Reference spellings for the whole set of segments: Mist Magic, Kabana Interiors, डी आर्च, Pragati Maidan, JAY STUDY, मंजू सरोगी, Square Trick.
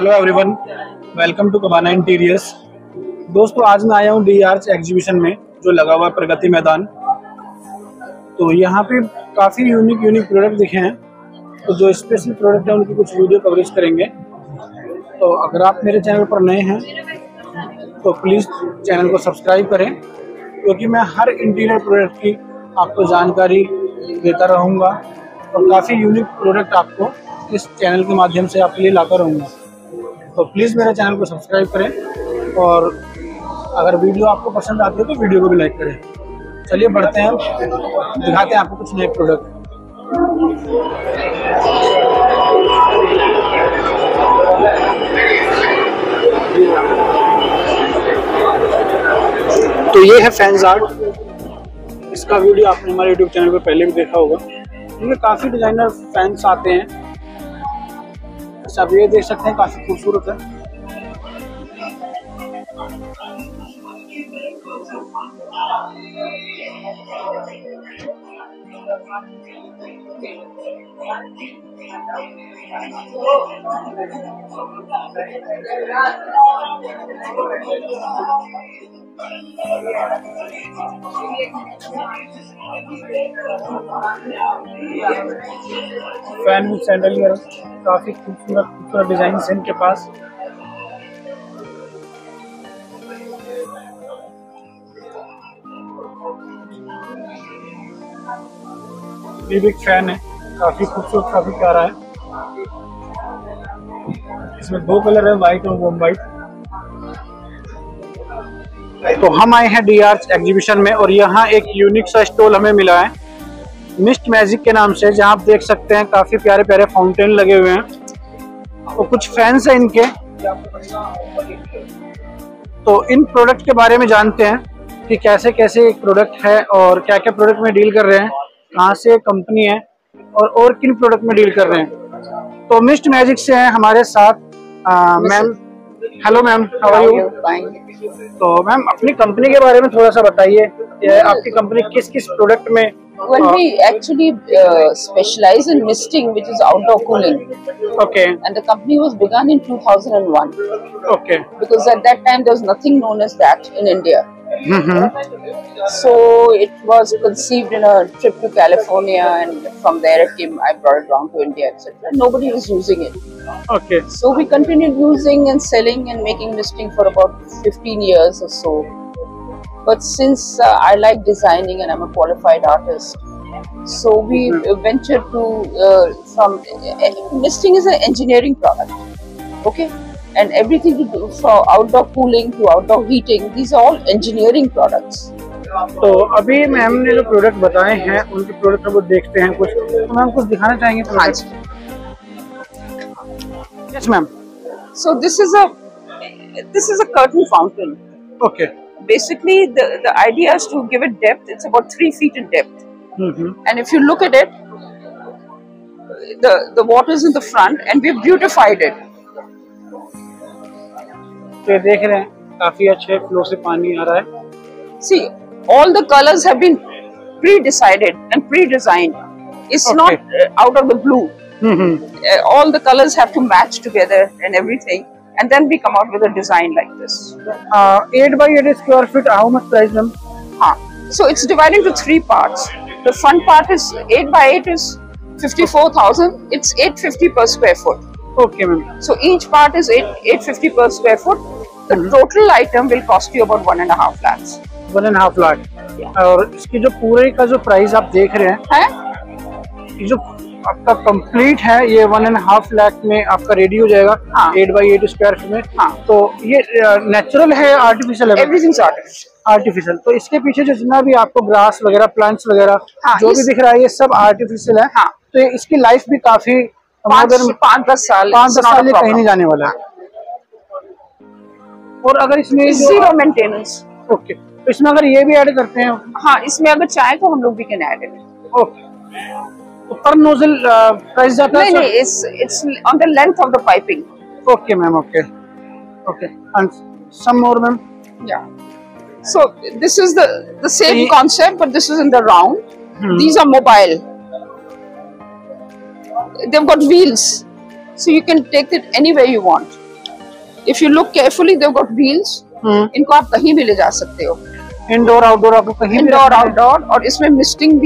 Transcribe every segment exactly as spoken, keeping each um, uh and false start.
Hello everyone, welcome to कबाना interiors. दोस्तों, आज मैं आया हूँ डी आर्च एग्जीबिशन में जो लगा हुआ है प्रगति मैदान। तो यहाँ पे काफ़ी यूनिक यूनिक प्रोडक्ट दिखे हैं, तो जो स्पेशल प्रोडक्ट हैं उनकी कुछ वीडियो कवरेज करेंगे। तो अगर आप मेरे चैनल पर नए हैं तो प्लीज़ चैनल को सब्सक्राइब करें, क्योंकि मैं हर इंटीरियर प्रोडक्ट की आपको जानकारी देता रहूँगा और काफ़ी यूनिक प्रोडक्ट आपको इस चैनल के माध्यम से आपके लिए लाता रहूँगा। तो प्लीज़ मेरे चैनल को सब्सक्राइब करें और अगर वीडियो आपको पसंद आती है तो वीडियो को भी लाइक करें। चलिए बढ़ते हैं, दिखाते हैं आपको कुछ नए प्रोडक्ट। तो ये है फैंस आर्ट, इसका वीडियो आपने हमारे यूट्यूब चैनल पर पहले भी देखा होगा। इनमें काफ़ी डिजाइनर फैंस आते हैं। आप ये देख सकते हैं, काफी खूबसूरत है। फैन विद सैंडलियर, काफी खूबसूरत खूबसूरत डिजाइन है इनके पास। ये बिग फैन है, काफी खूबसूरत, काफी प्यारा है। इसमें दो कलर है, व्हाइट और वॉम व्हाइट। तो हम आए हैं डी आर्च एग्जीबिशन में और यहाँ एक यूनिक सा स्टॉल हमें मिला है मिस्ट मैजिक के नाम से, जहां आप देख सकते हैं काफी प्यारे प्यारे फाउंटेन लगे हुए हैं और कुछ फैंस हैं इनके। तो इन प्रोडक्ट के बारे में जानते हैं कि कैसे कैसे प्रोडक्ट है और क्या क्या प्रोडक्ट में डील कर रहे हैं, कहां से कंपनी है और और किन प्रोडक्ट में डील कर रहे हैं। तो मिस्ट मैजिक से हैं हमारे साथ ma'am. Hello ma'am, how are you? तो मैम, अपनी कंपनी के बारे में थोड़ा सा बताइए, आपकी कंपनी किस किस प्रोडक्ट में? Well, we actually uh, specialize in misting, which is outdoor cooling. Okay. And the company was begun in two thousand one. Okay. Because at that time there was nothing known as that in India. Mm-hmm. So it was conceived in a trip to California, and from there it came. I brought it round to India, et cetera. Nobody was using it. Okay. So we continued using and selling and making misting for about fifteen years or so. But since uh, I like designing and I'm a qualified artist, so we mm-hmm. ventured to uh, from uh, misting is an engineering product, okay, and everything to do for outdoor cooling to outdoor heating, these are all engineering products. तो अभी ma'am ने जो product बताए हैं उनके product को देखते हैं कुछ, तो मैम कुछ दिखाना चाहेंगे? हाँ जी, yes ma'am. So this is a this is a curtain fountain. Okay. Basically, the the idea is to give it depth. It's about three feet in depth, mm-hmm. and if you look at it, the the water is in the front, and we've beautified it. So, you देख रहे हैं काफी अच्छे flow से पानी आ रहा है. See, all the colors have been pre-decided and pre-designed. It's okay. not uh, out of the blue. Mm-hmm. uh, all the colors have to match together and everything. And then we come out with a design like this. Uh, eight by eight square feet. How much price, ma'am? Huh. So it's divided into three parts. The front part is eight by eight is fifty-four thousand. It's eight fifty per square foot. Okay, ma'am. So each part is eight eight fifty per square foot. The mm-hmm. total item will cost you about one and a half lakhs. One and a half lakh. Yeah. और इसकी जो पूरे का जो price आप देख रहे हैं, है? ये जो आपका कंप्लीट है ये वन एंड हाफ लाख में आपका रेडी हो जाएगा। हाँ. Eight by eight square feet में। हाँ. तो ये नेचुरल है, आर्टिफिशियल है? Everything artificial. तो इसके पीछे जो जितना भी आपको ग्रास वगैरह प्लांट्स वगैरह हाँ, जो इस... भी दिख रहा है ये सब आर्टिफिशियल है। हाँ. तो इसकी लाइफ भी काफी पाँच दस साल पाँच दस साल कहीं नहीं जाने वाला है। और अगर इसमें जीरो मेंटेनेंस। ओके, तो इसमें अगर ये भी ऐड करते हैं? हाँ, इसमें अगर चाहे तो हम लोग भी कैन ऐड इट। ओके, पर नोजल प्राइस जाता है? नहीं, it's it's on the length of the piping. Okay ma'am, okay okay, and some more ma'am? Yeah, so this is the the same concept but this is in the round. These are mobile, they have got wheels, so you can take it anywhere you want. If you look carefully, they've got wheels. You can go anywhere. Indoor, outdoor, indoor, outdoor, and you can misting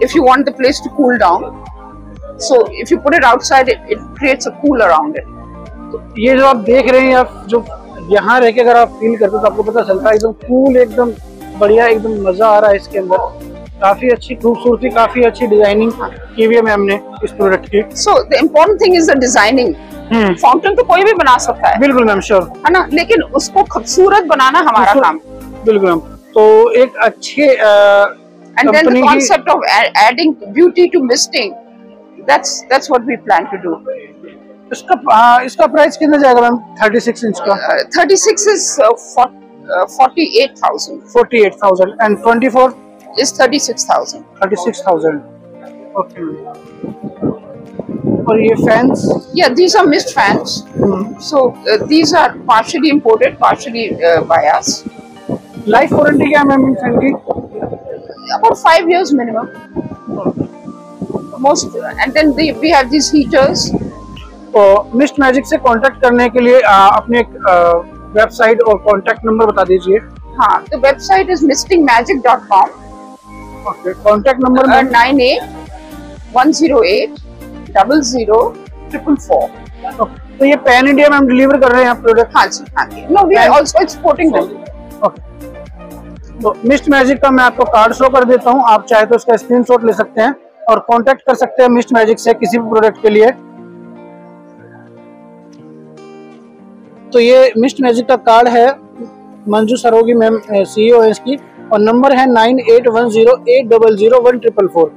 if you want the place to cool down. So if you put it outside, it, it creates a cool around it. ये जो आप देख रहे हैं, आप जो यहाँ रह के अगर आप फील करते हो तो आपको पता चलता है एकदम कूल, एकदम बढ़िया, एकदम मजा आ रहा है इसके अंदर. काफी अच्छी खूबसूरती, काफी अच्छी डिजाइनिंग की हुई है मैम ने इस प्रोडक्ट की. So the important thing is the designing. Fountain तो कोई भी बना सकता है. बिल्कुल मैम, श्योर है ना, लेकिन उसको खूबसूरत बनाना हमारा काम. बिल्कुल मैम. तो एक अच्छे कंपनी की concept of adding beauty to misting, that's that's what we plan to do. इसका इसका प्राइस कितना जाएगा मैम? थर्टी सिक्स इंच का. Thirty six is forty eight thousand. Forty eight thousand and twenty four is thirty-six thousand. thirty-six thousand. Okay. Are your fans? Yeah, these are Mist fans. Mm-hmm. So uh, these are partially imported, partially uh, by us. Life warranty, I mean, about five years minimum. Most, and then they, we have these heaters. So, Mist Magic से contact करने के लिए अपने website और contact number बता दीजिए. हाँ, the website is misting magic dot com. Okay. Contact number uh, nine eight one zero eight double zero triple four. Okay. So ये pan India में हम deliver कर रहे हैं आप product. हाँ जी, हाँ जी. No, we are also exporting them. Okay. तो Mist Magic का मैं आपको कार्ड शो कर देता हूँ. आप चाहे तो उसका स्क्रीनशॉट ले सकते हैं और कांटेक्ट कर सकते हैं Mist Magic से किसी भी प्रोडक्ट के लिए. तो ये Mist Magic का कार्ड है. मंजू सरोगी मैम सीईओ है इसकी और नंबर है nine eight one zero eight double zero one triple four.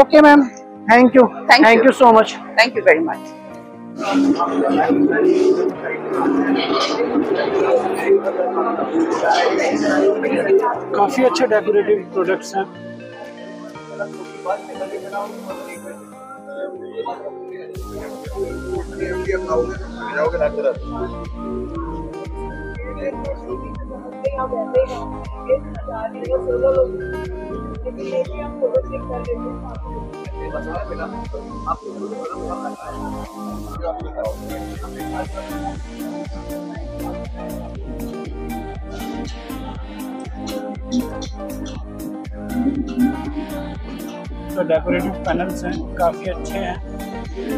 Okay ma'am, thank you, thank you so much, thank you very much. काफी अच्छे डेकोरेटिव प्रोडक्ट्स हैं. तो डेकोरेटिव पैनल्स हैं, काफी अच्छे हैं.